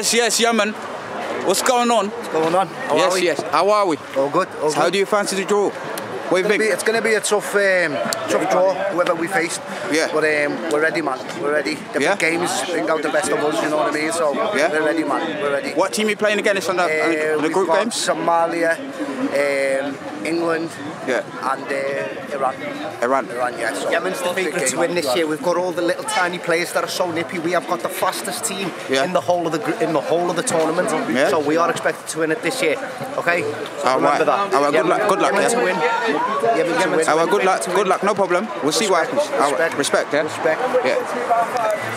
Yes, Yemen. What's going on? What's going on? How are we? How are we? Oh, good. Oh, so how do you fancy the draw? It's going to be a tough draw, whoever we face. Yeah. But we're ready, man. We're ready. The big games bring out the best of us, you know what I mean? So we're ready, man. We're ready. What team are you playing against on the group games? Somalia, England, and Iran, yeah. So Yemen's the favourite to win this year. We've got all the little tiny players that are so nippy. We have got the fastest team in the whole of the tournament. Yeah. So we are expected to win it this year. Okay. So remember that. All right, good luck. Yemen to win. Good luck. No problem. We'll see what happens. Respect. Yeah.